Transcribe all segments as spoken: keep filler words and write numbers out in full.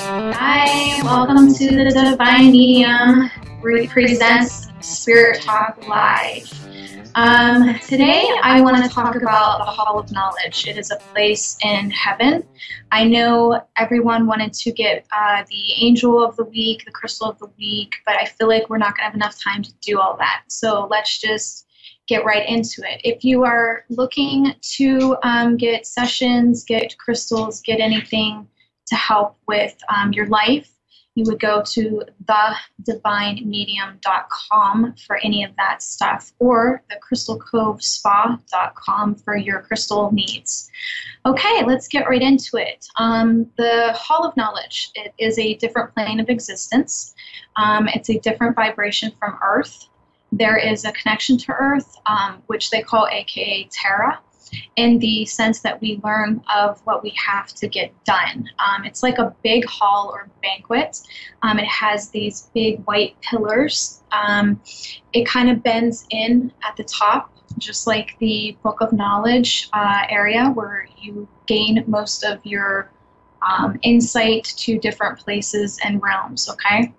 Hi, welcome to The Divine Medium, where it presents Spirit Talk Live. Um, today I want to talk about the Hall of Knowledge. It is a place in heaven. I know everyone wanted to get uh, the Angel of the Week, the Crystal of the Week, but I feel like we're not going to have enough time to do all that. So let's just get right into it. If you are looking to um, get sessions, get crystals, get anything to help with um, your life, you would go to the divine medium dot com for any of that stuff, or the crystal cove spa dot com for your crystal needs. Okay, let's get right into it. Um, the Hall of Knowledge, it is a different plane of existence. Um, it's a different vibration from Earth. There is a connection to Earth, um, which they call A K A Terra, in the sense that we learn of what we have to get done. Um, it's like a big hall or banquet. Um, it has these big white pillars. Um, it kind of bends in at the top, just like the Book of Knowledge uh, area, where you gain most of your um, insight to different places and realms, okay?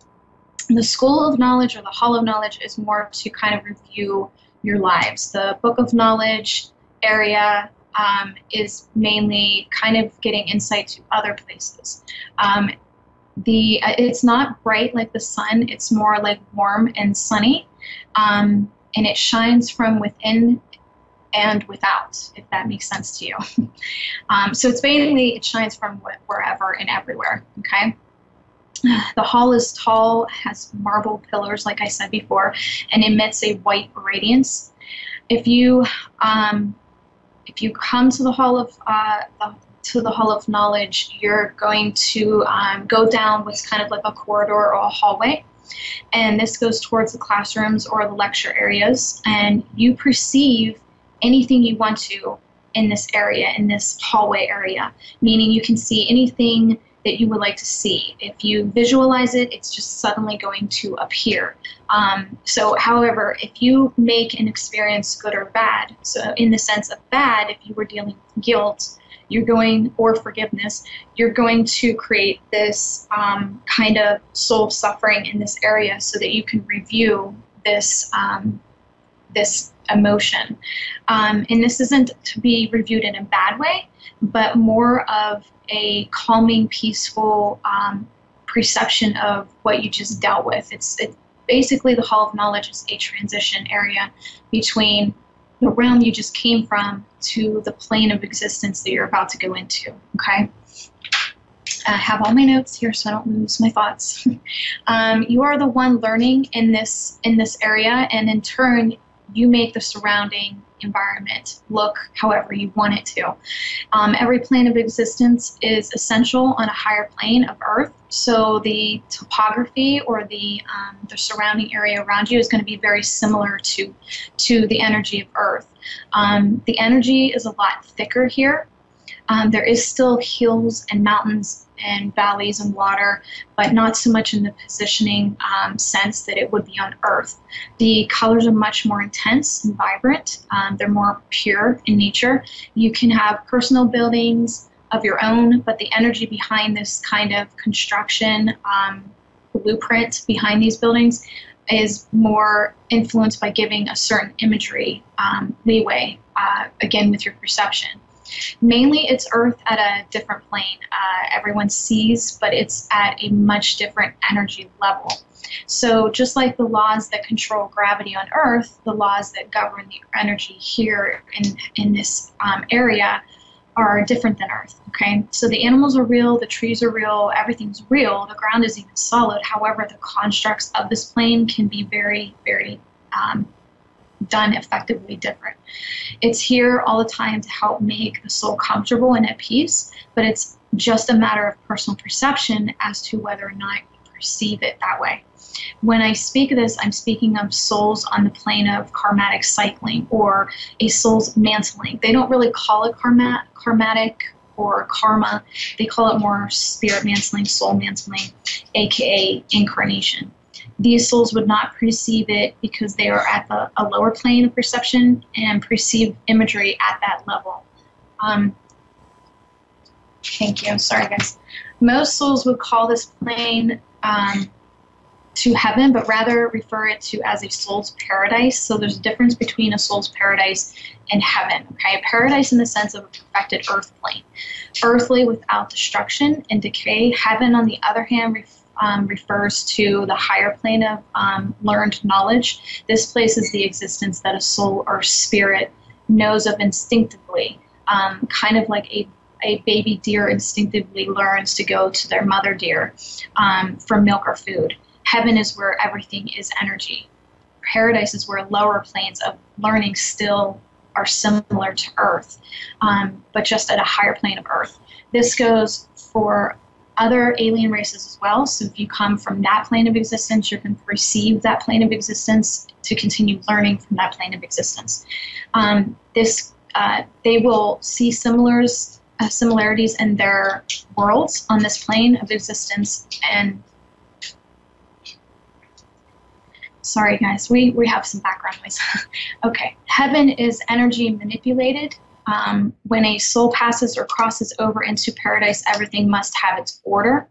The School of Knowledge, or the Hall of Knowledge, is more to kind of review your lives. The Book of Knowledge area um, is mainly kind of getting insight to other places. Um, the It's not bright like the sun. It's more like warm and sunny, um, and it shines from within and without, if that makes sense to you. um, so it's mainly, it shines from wherever and everywhere, okay? The hall is tall, has marble pillars, like I said before, and emits a white radiance. If you um, if you come to the Hall of uh, to the Hall of Knowledge, you're going to um, go down what's kind of like a corridor or a hallway, and this goes towards the classrooms or the lecture areas, and you perceive anything you want to in this area, in this hallway area, meaning you can see anything that you would like to see. If you visualize it, it's just suddenly going to appear. Um, so however, if you make an experience good or bad, so in the sense of bad, if you were dealing with guilt, you're going, or forgiveness, you're going to create this um, kind of soul suffering in this area so that you can review this, um, this emotion. Um, and this isn't to be reviewed in a bad way, but more of a calming, peaceful um, perception of what you just dealt with. It's it, basically the Hall of Knowledge is a transition area between the realm you just came from to the plane of existence that you're about to go into, okay? I have all my notes here so I don't lose my thoughts. um, you are the one learning in this, in this area, and in turn, you make the surrounding environment look however you want it to. Um, every plane of existence is essential on a higher plane of Earth, so the topography or the, um, the surrounding area around you is going to be very similar to, to the energy of Earth. Um, the energy is a lot thicker here. Um, there is still hills and mountains and valleys and water, but not so much in the positioning um, sense that it would be on Earth. The colors are much more intense and vibrant. Um, they're more pure in nature. You can have personal buildings of your own, but the energy behind this kind of construction um, blueprint behind these buildings is more influenced by giving a certain imagery um, leeway, uh, again, with your perception. Mainly it's Earth at a different plane. Uh, everyone sees, but it's at a much different energy level. So just like the laws that control gravity on Earth, the laws that govern the energy here in, in this um, area are different than Earth, okay? So the animals are real, the trees are real, everything's real, the ground is even solid. However, the constructs of this plane can be very, very um, done effectively different. It's here all the time to help make the soul comfortable and at peace, but it's just a matter of personal perception as to whether or not you perceive it that way. When I speak of this, I'm speaking of souls on the plane of karmatic cycling, or a soul's mantling. They don't really call it karma, karmatic or karma. They call it more spirit mantling, soul mantling, aka incarnation. These souls would not perceive it because they are at the, a lower plane of perception and perceive imagery at that level. Um, thank you. Sorry, guys. Most souls would call this plane um, to heaven, but rather refer it to as a soul's paradise. So there's a difference between a soul's paradise and heaven. Okay, paradise in the sense of a perfected earth plane, earthly without destruction and decay. Heaven, on the other hand, refers Um, refers to the higher plane of um, learned knowledge. This place is the existence that a soul or spirit knows of instinctively, um, kind of like a, a baby deer instinctively learns to go to their mother deer um, for milk or food. Heaven is where everything is energy. Paradise is where lower planes of learning still are similar to earth, um, but just at a higher plane of earth. This goes for other alien races as well. So if you come from that plane of existence, you can perceive that plane of existence to continue learning from that plane of existence. Um, this uh, they will see similars, uh, similarities in their worlds on this plane of existence. And sorry guys, we, we have some background noise. Okay, heaven is energy manipulated. Um, when a soul passes or crosses over into paradise, everything must have its order.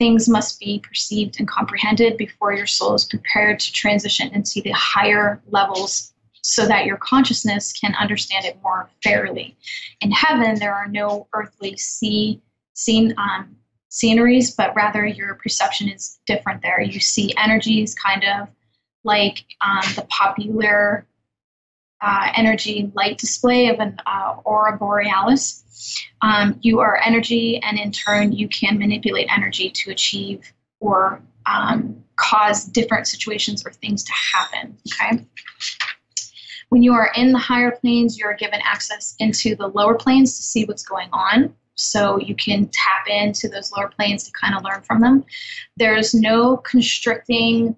Things must be perceived and comprehended before your soul is prepared to transition into the higher levels so that your consciousness can understand it more fairly. In heaven, there are no earthly sea, scene, um, sceneries, but rather your perception is different there. You see energies kind of like um, the popular Uh, energy light display of an uh, aurora borealis. Um, you are energy, and in turn you can manipulate energy to achieve or um, cause different situations or things to happen. Okay. When you are in the higher planes, you're given access into the lower planes to see what's going on. So you can tap into those lower planes to kind of learn from them. There's no constricting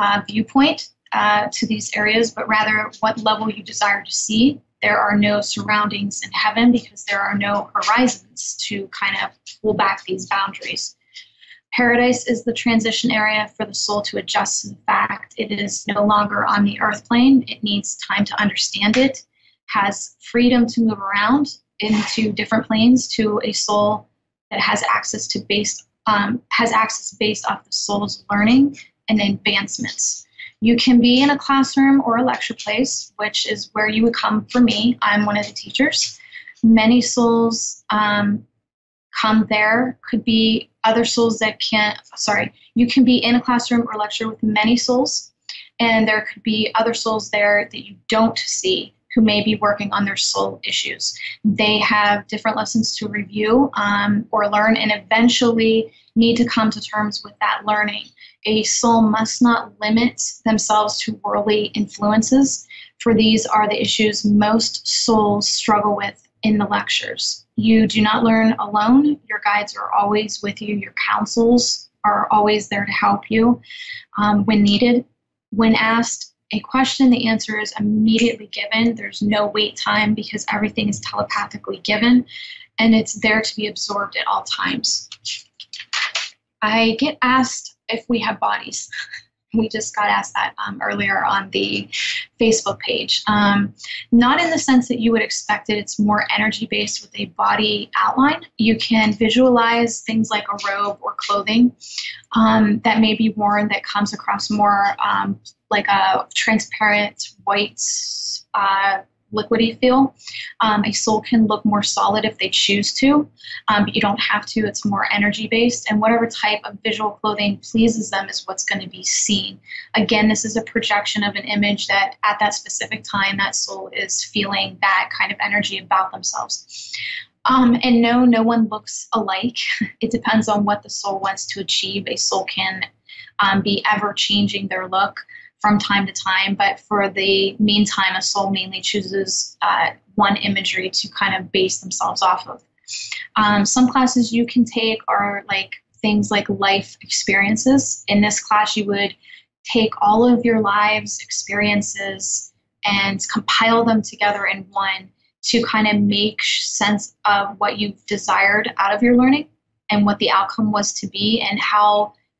uh, viewpoint Uh, to these areas, but rather what level you desire to see. There are no surroundings in heaven because there are no horizons to kind of pull back these boundaries. Paradise is the transition area for the soul to adjust to the fact it is no longer on the earth plane. It needs time to understand it, has freedom to move around into different planes to a soul that has access to based, um, has access based off the soul's learning and advancements. You can be in a classroom or a lecture place, which is where you would come for me. I'm one of the teachers. Many souls um, come there. Could be other souls that can't, sorry, you can be in a classroom or lecture with many souls, and there could be other souls there that you don't see who may be working on their soul issues. They have different lessons to review um, or learn, and eventually need to come to terms with that learning. A soul must not limit themselves to worldly influences, for these are the issues most souls struggle with in the lectures. You do not learn alone. Your guides are always with you. Your counsels are always there to help you um, when needed. When asked a question, the answer is immediately given. There's no wait time because everything is telepathically given, and it's there to be absorbed at all times. I get asked if we have bodies. We just got asked that um, earlier on the Facebook page. Um, not in the sense that you would expect it. It's more energy-based with a body outline. You can visualize things like a robe or clothing um, that may be worn that comes across more um, like a transparent white uh, liquidy feel. Um, a soul can look more solid if they choose to, um, but you don't have to. It's more energy based, and whatever type of visual clothing pleases them is what's going to be seen. Again, this is a projection of an image that at that specific time that soul is feeling that kind of energy about themselves. Um, and no, no one looks alike. It depends on what the soul wants to achieve. A soul can um, be ever changing their look from time to time, but for the meantime, a soul mainly chooses uh, one imagery to kind of base themselves off of. Um, some classes you can take are like things like life experiences. In this class, you would take all of your lives' experiences and compile them together in one to kind of make sense of what you've desired out of your learning and what the outcome was to be and how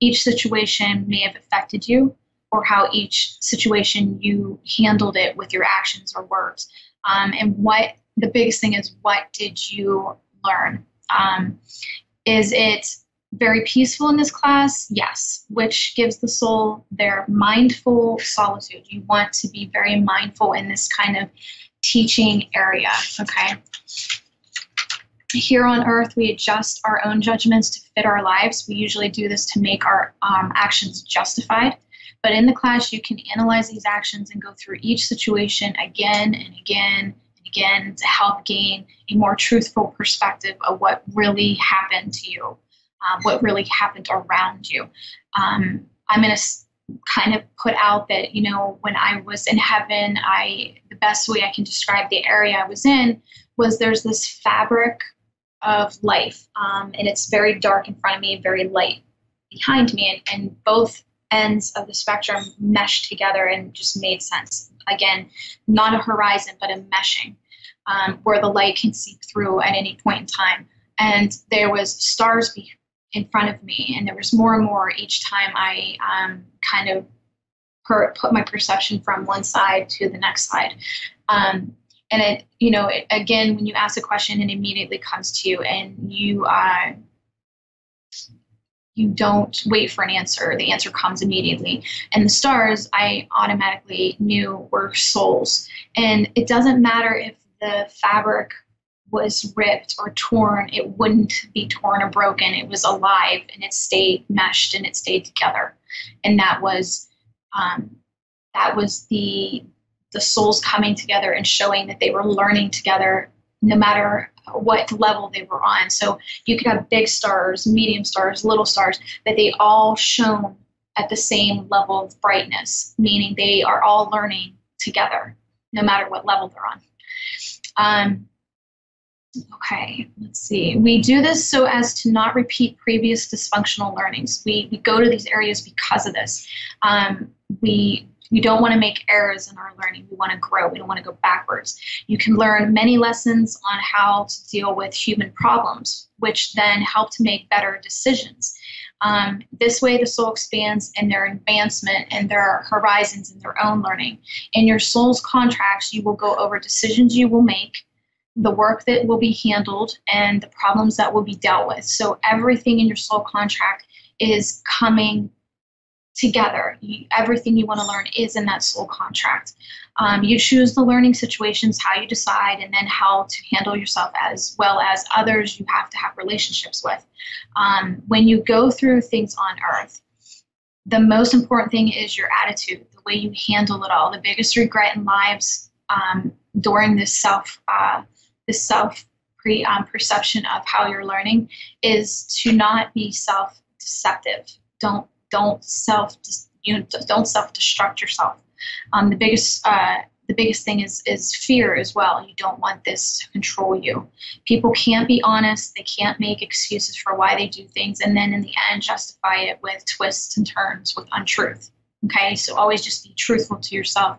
each situation may have affected you, or how each situation you handled it with your actions or words. Um, and what the biggest thing is, what did you learn? Um, is it very peaceful in this class? Yes, which gives the soul their mindful solitude. You want to be very mindful in this kind of teaching area, okay? Here on earth, we adjust our own judgments to fit our lives. We usually do this to make our um, actions justified. But in the class, you can analyze these actions and go through each situation again and again and again to help gain a more truthful perspective of what really happened to you, um, what really happened around you. Um, I'm going to kind of put out that, you know, when I was in heaven, I the best way I can describe the area I was in was there's this fabric of life, um, and it's very dark in front of me, very light behind me, and, and both ends of the spectrum meshed together and just made sense. Again, not a horizon, but a meshing um, where the light can seep through at any point in time. And there was stars be in front of me, and there was more and more each time I um, kind of per put my perception from one side to the next side. Um, and it, you know, it, again, when you ask a question, it immediately comes to you, and you uh, you don't wait for an answer. The answer comes immediately. And the stars, I automatically knew were souls. And it doesn't matter if the fabric was ripped or torn, it wouldn't be torn or broken. It was alive, and it stayed meshed, and it stayed together. And that was, um, that was the, the souls coming together and showing that they were learning together no matter what level they were on. So you could have big stars, medium stars, little stars, but they all shone at the same level of brightness, meaning they are all learning together, no matter what level they're on. Um, okay, let's see. We do this so as to not repeat previous dysfunctional learnings. We, we go to these areas because of this. Um, we We don't want to make errors in our learning. We want to grow. We don't want to go backwards. You can learn many lessons on how to deal with human problems, which then help to make better decisions. Um, this way, the soul expands in their advancement and their horizons in their own learning. In your soul's contracts, you will go over decisions you will make, the work that will be handled, and the problems that will be dealt with. So everything in your soul contract is coming together. You, everything you want to learn is in that soul contract. Um, you choose the learning situations, how you decide, and then how to handle yourself as well as others you have to have relationships with. Um, when you go through things on earth, the most important thing is your attitude, the way you handle it all. The biggest regret in lives um, during this self, uh, this self pre, um, perception of how you're learning is to not be self-deceptive. Don't Don't self, you know, don't self-destruct yourself. Um, the biggest, uh, the biggest thing is is fear as well. You don't want this to control you. People can't be honest. They can't make excuses for why they do things, and then in the end, justify it with twists and turns, with untruth. Okay, so always just be truthful to yourself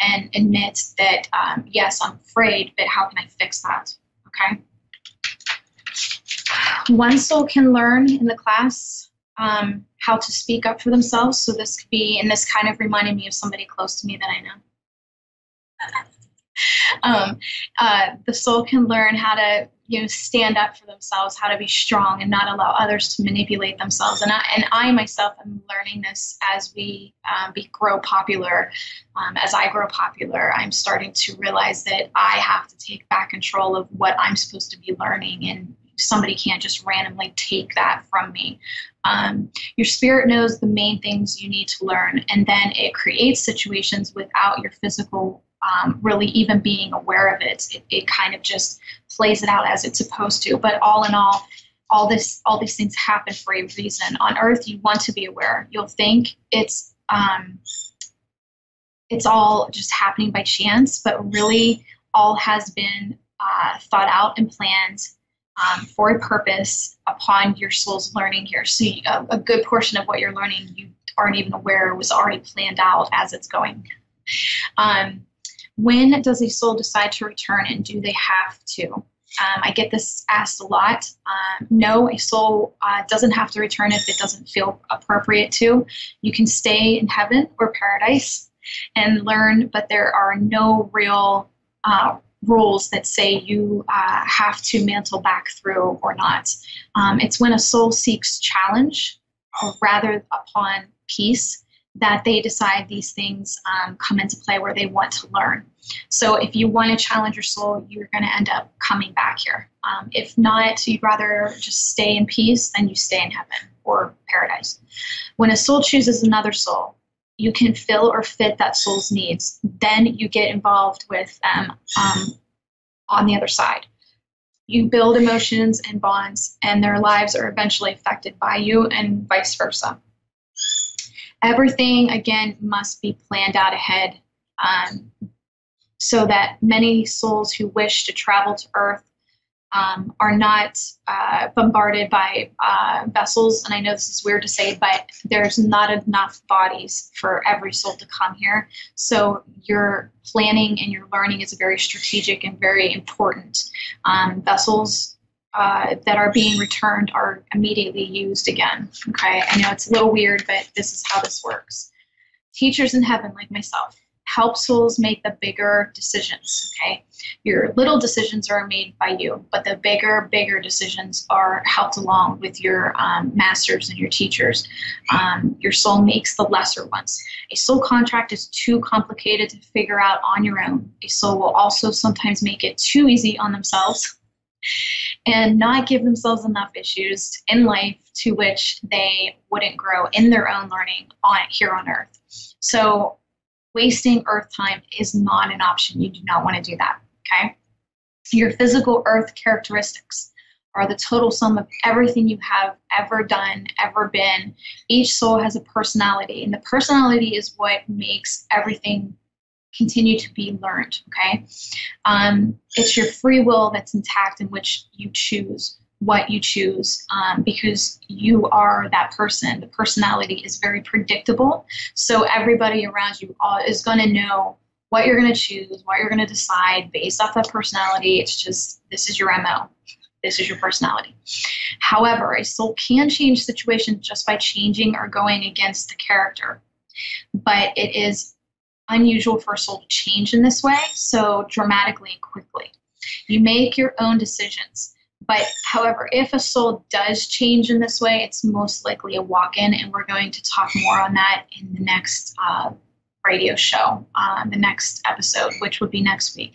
and admit that um, yes, I'm afraid, but how can I fix that? Okay. One soul can learn in the class Um, how to speak up for themselves. So this could be, and this kind of reminded me of somebody close to me that I know. um, uh, the soul can learn how to, you know, stand up for themselves, how to be strong and not allow others to manipulate themselves. And I, and I myself am learning this as we, um, we grow popular. Um, as I grow popular, I'm starting to realize that I have to take back control of what I'm supposed to be learning, and somebody can't just randomly take that from me. Um, your spirit knows the main things you need to learn, and then it creates situations without your physical um, really even being aware of it. it. It kind of just plays it out as it's supposed to. But all in all, all this, all these things happen for a reason. On earth, you want to be aware. You'll think it's um, it's all just happening by chance, but really all has been uh, thought out and planned Um, for a purpose upon your soul's learning here. So you, a, a good portion of what you're learning you aren't even aware was already planned out as it's going. Um, when does a soul decide to return, and do they have to? Um, I get this asked a lot. Um, no, a soul uh, doesn't have to return if it doesn't feel appropriate to. You can stay in heaven or paradise and learn, but there are no real uh, rules that say you uh, have to mantle back through or not. Um, it's when a soul seeks challenge or rather upon peace that they decide these things um, come into play where they want to learn. So if you want to challenge your soul, you're going to end up coming back here. Um, if not, you'd rather just stay in peace, then you stay in heaven or paradise. When a soul chooses another soul, you can fill or fit that soul's needs. Then you get involved with them um, on the other side. You build emotions and bonds, and their lives are eventually affected by you and vice versa. Everything, again, must be planned out ahead um, so that many souls who wish to travel to Earth um, are not uh, bombarded by uh, vessels. And I know this is weird to say, but there's not enough bodies for every soul to come here. So your planning and your learning is very strategic and very important. Um, vessels Uh, that are being returned are immediately used again. Okay, I know it's a little weird, but this is how this works. Teachers in heaven, like myself, help souls make the bigger decisions. Okay, your little decisions are made by you, but the bigger, bigger decisions are helped along with your um, masters and your teachers. Um, your soul makes the lesser ones. A soul contract is too complicated to figure out on your own. A soul will also sometimes make it too easy on themselves and not give themselves enough issues in life to which they wouldn't grow in their own learning on here on Earth. So wasting Earth time is not an option. You do not want to do that, okay? Your physical Earth characteristics are the total sum of everything you have ever done, ever been. Each soul has a personality, and the personality is what makes everything continue to be learned, okay? Um, it's your free will that's intact, in which you choose what you choose um, because you are that person. The personality is very predictable, so everybody around you is going to know what you're going to choose, what you're going to decide based off that personality. It's just, this is your M O. This is your personality. However, a soul can change situations just by changing or going against the character, but it is unusual for a soul to change in this way so dramatically and quickly. You make your own decisions, but however, if a soul does change in this way, it's most likely a walk-in, and we're going to talk more on that in the next uh, radio show, uh, the next episode, which would be next week.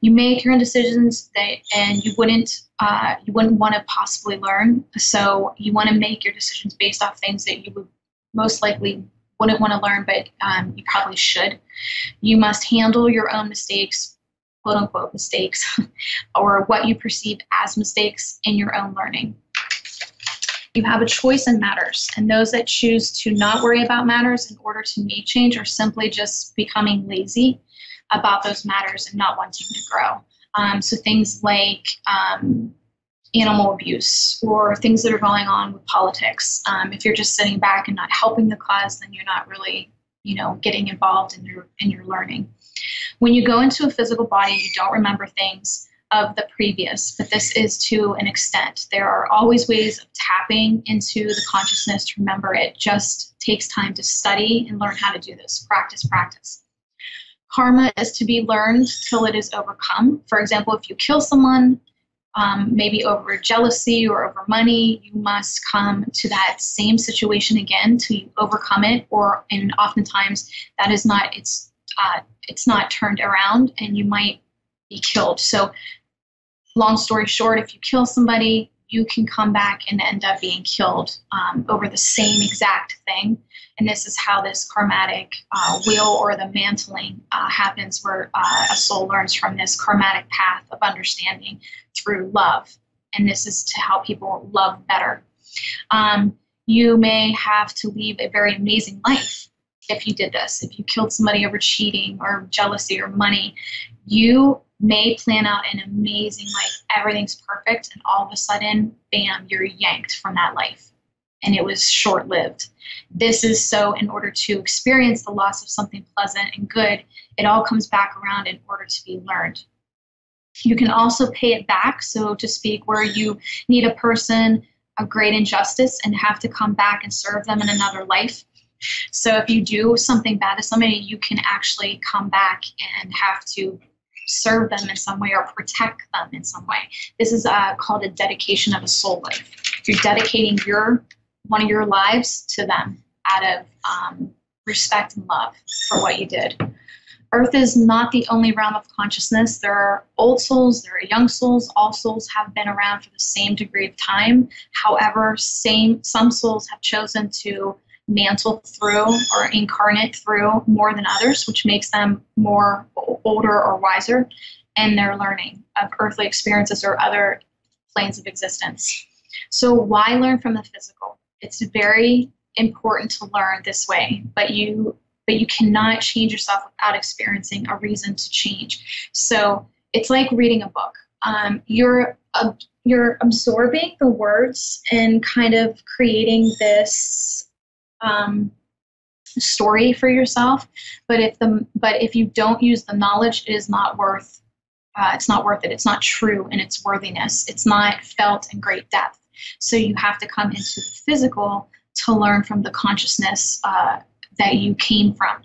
You make your own decisions, that, and you wouldn't uh, you wouldn't want to possibly learn, so you want to make your decisions based off things that you would most likely wouldn't want to learn, but um, you probably should. You must handle your own mistakes, quote unquote mistakes, or what you perceive as mistakes in your own learning. You have a choice in matters, and those that choose to not worry about matters in order to make change are simply just becoming lazy about those matters and not wanting to grow. Um, so things like um, animal abuse or things that are going on with politics. Um, if you're just sitting back and not helping the cause, then you're not really, you know, getting involved in your, in your learning. When you go into a physical body, you don't remember things of the previous, but this is to an extent. There are always ways of tapping into the consciousness to remember it. Just takes time to study and learn how to do this. Practice, practice. Karma is to be learned till it is overcome. For example, if you kill someone, Um, maybe over jealousy or over money, you must come to that same situation again to overcome it, or and oftentimes that is not, it's uh, it's not turned around, and you might be killed. So long story short, if you kill somebody, you can come back and end up being killed um, over the same exact thing. And this is how this karmatic uh, wheel or the mantling uh, happens, where uh, a soul learns from this karmatic path of understanding through love. And this is to help people love better. Um, you may have to leave a very amazing life if you did this. If you killed somebody over cheating or jealousy or money, you may plan out an amazing life. Everything's perfect, and all of a sudden, bam, you're yanked from that life, and it was short-lived. This is so in order to experience the loss of something pleasant and good, it all comes back around in order to be learned. You can also pay it back, so to speak, where you need a person of great injustice and have to come back and serve them in another life. So if you do something bad to somebody, you can actually come back and have to serve them in some way or protect them in some way. This is uh, called a dedication of a soul life. You're dedicating your one of your lives to them out of um, respect and love for what you did. Earth is not the only realm of consciousness. There are old souls, there are young souls. All souls have been around for the same degree of time. However, same, some souls have chosen to mantle through or incarnate through more than others, which makes them more older or wiser in their learning of earthly experiences or other planes of existence. So why learn from the physical? It's very important to learn this way, but you But you cannot change yourself without experiencing a reason to change. So it's like reading a book. Um, you're uh, you're absorbing the words and kind of creating this um, story for yourself. But if the but if you don't use the knowledge, it is not worth. Uh, it's not worth it. It's not true in its worthiness. It's not felt in great depth. So you have to come into the physical to learn from the consciousness Uh, that you came from.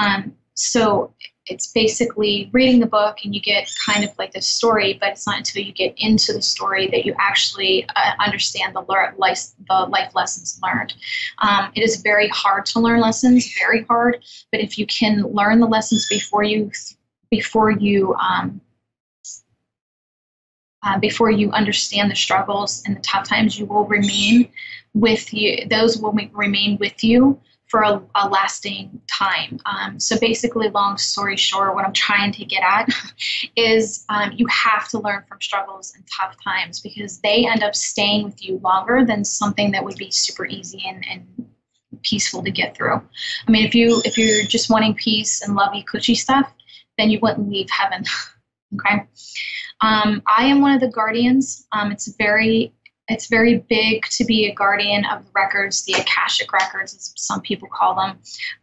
Um, so it's basically reading the book and you get kind of like this story, but it's not until you get into the story that you actually uh, understand the, le life, the life lessons learned. Um, it is very hard to learn lessons, very hard, but if you can learn the lessons before you, before you, um, Uh, before you understand the struggles and the tough times, you will remain with you. Those will remain with you for a, a lasting time. Um, so basically, long story short, what I'm trying to get at is um, you have to learn from struggles and tough times because they end up staying with you longer than something that would be super easy and, and peaceful to get through. I mean, if, you, if you're just wanting peace and lovey, cushy stuff, then you wouldn't leave heaven. Okay. Um, I am one of the guardians. Um, it's very, it's very big to be a guardian of the records, the Akashic Records, as some people call them.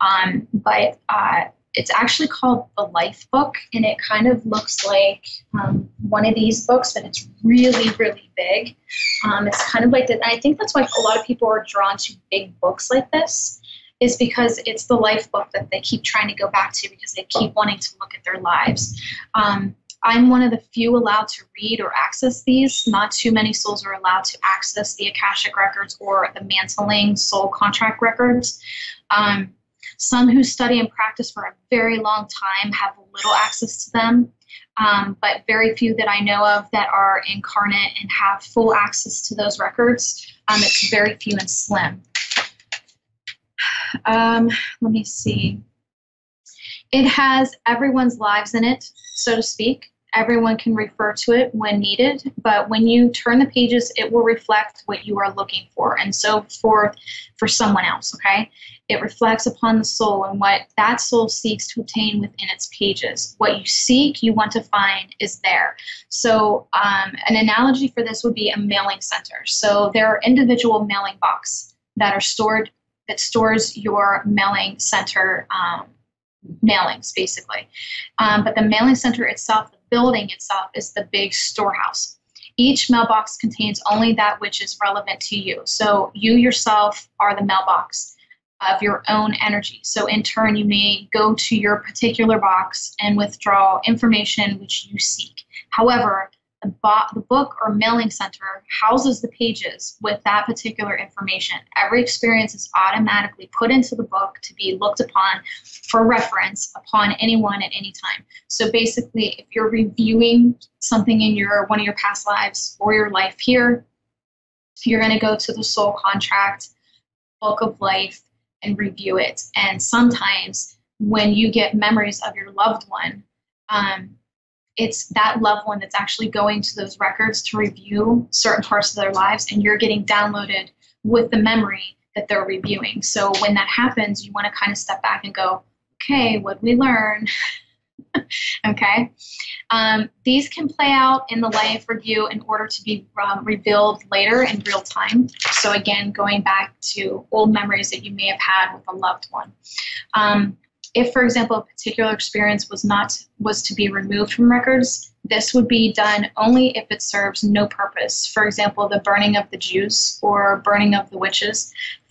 Um, but uh, it's actually called the Life Book, and it kind of looks like um, one of these books, but it's really, really big. Um, it's kind of like that. I think that's why a lot of people are drawn to big books like this, is because it's the Life Book that they keep trying to go back to because they keep wanting to look at their lives. Um, I'm one of the few allowed to read or access these. Not too many souls are allowed to access the Akashic Records or the Mantling soul contract records. Um, some who study and practice for a very long time have little access to them, um, but very few that I know of that are incarnate and have full access to those records. Um, it's very few and slim. Um, let me see. It has everyone's lives in it, so to speak. Everyone can refer to it when needed, but when you turn the pages, it will reflect what you are looking for and so forth for someone else, okay? It reflects upon the soul and what that soul seeks to obtain within its pages. What you seek, you want to find is there. So um, an analogy for this would be a mailing center. So there are individual mailing boxes that are stored, that stores your mailing center um, mailings, basically. Um, but the mailing center itself, the building itself, is the big storehouse. Each mailbox contains only that which is relevant to you. So you yourself are the mailbox of your own energy. So in turn, you may go to your particular box and withdraw information which you seek. However, the, the book or mailing center houses the pages with that particular information. Every experience is automatically put into the book to be looked upon for reference upon anyone at any time. So basically, if you're reviewing something in your one of your past lives or your life here, you're going to go to the soul contract, book of life, and review it. And sometimes when you get memories of your loved one, um, it's that loved one that's actually going to those records to review certain parts of their lives, and you're getting downloaded with the memory that they're reviewing. So when that happens, you want to kind of step back and go, okay, what did we learn? Okay. Um, these can play out in the life review in order to be um, revealed later in real time. So again, going back to old memories that you may have had with a loved one. Um, If, for example, a particular experience was not was to be removed from records, this would be done only if it serves no purpose. For example, the burning of the Jews or burning of the witches.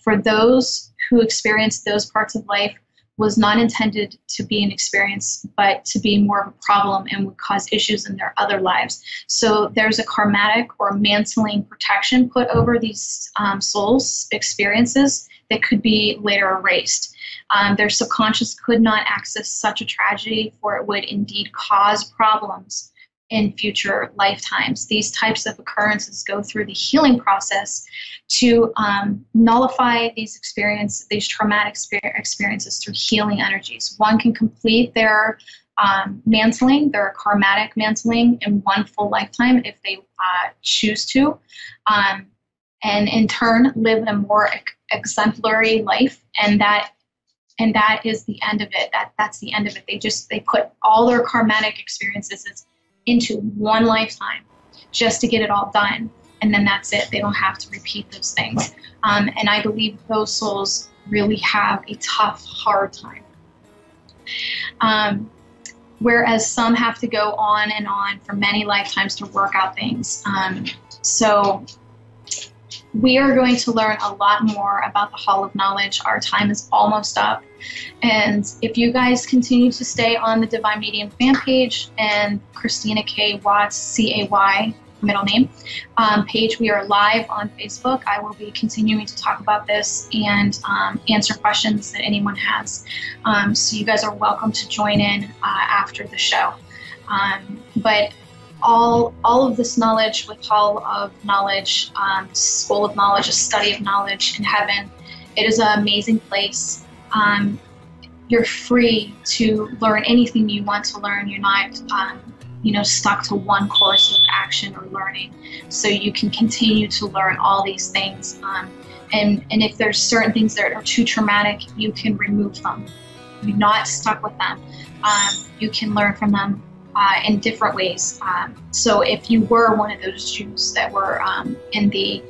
For those who experienced those parts of life was not intended to be an experience, but to be more of a problem and would cause issues in their other lives. So there's a karmatic or mantling protection put over these um, souls' experiences that could be later erased. Um, their subconscious could not access such a tragedy, for it would indeed cause problems in future lifetimes. These types of occurrences go through the healing process to um, nullify these experience, these traumatic experiences through healing energies. One can complete their um, mantling, their karmatic mantling, in one full lifetime if they uh, choose to, um, and in turn live a more ex exemplary life. And that and that is the end of it. That that's the end of it. They just they put all their karmatic experiences as into one lifetime just to get it all done, and then that's it. They don't have to repeat those things. Um, and I believe those souls really have a tough, hard time. Um, whereas some have to go on and on for many lifetimes to work out things. Um, so we are going to learn a lot more about the Hall of Knowledge. Our time is almost up. And if you guys continue to stay on the Divine Medium fan page and Christina K. Watts, C A Y, middle name, um, page, we are live on Facebook. I will be continuing to talk about this and um, answer questions that anyone has. Um, so you guys are welcome to join in uh, after the show. Um, but All, all of this knowledge with Hall of Knowledge, um, School of Knowledge, a study of knowledge in heaven, it is an amazing place. Um, you're free to learn anything you want to learn. You're not um, you know, stuck to one course of action or learning. So you can continue to learn all these things. Um, and, and if there's certain things that are too traumatic, you can remove them. You're not stuck with them. Um, you can learn from them Uh, in different ways. Um, so if you were one of those Jews that were um, in the,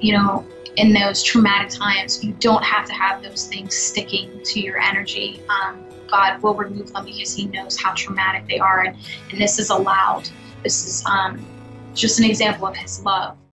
you know, in those traumatic times, you don't have to have those things sticking to your energy. Um, God will remove them because He knows how traumatic they are, and, and this is allowed. This is um, just an example of His love